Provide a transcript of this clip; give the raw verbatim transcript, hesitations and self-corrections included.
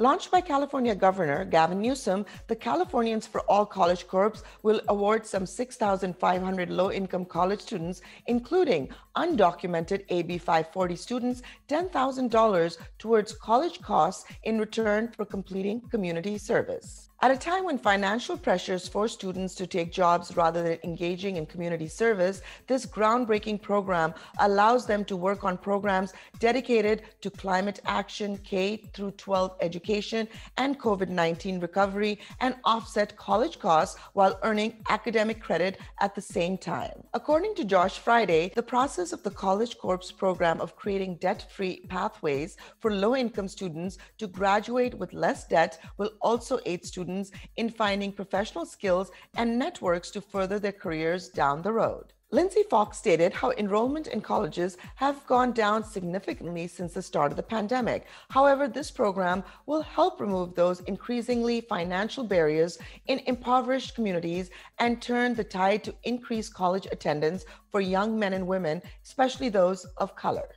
Launched by California Governor Gavin Newsom, the Californians for All College Corps will award some six thousand five hundred low-income college students, including undocumented A B five forty students, ten thousand dollars towards college costs in return for completing community service. At a time when financial pressures force students to take jobs rather than engaging in community service, this groundbreaking program allows them to work on programs dedicated to climate action, K through twelve education, and COVID nineteen recovery, and offset college costs while earning academic credit at the same time. According to Josh Friday, the process of the College Corps program of creating debt-free pathways for low-income students to graduate with less debt will also aid students in finding professional skills and networks to further their careers down the road. Lindsey Fox stated how enrollment in colleges have gone down significantly since the start of the pandemic. However, this program will help remove those increasingly financial barriers in impoverished communities and turn the tide to increase college attendance for young men and women, especially those of color.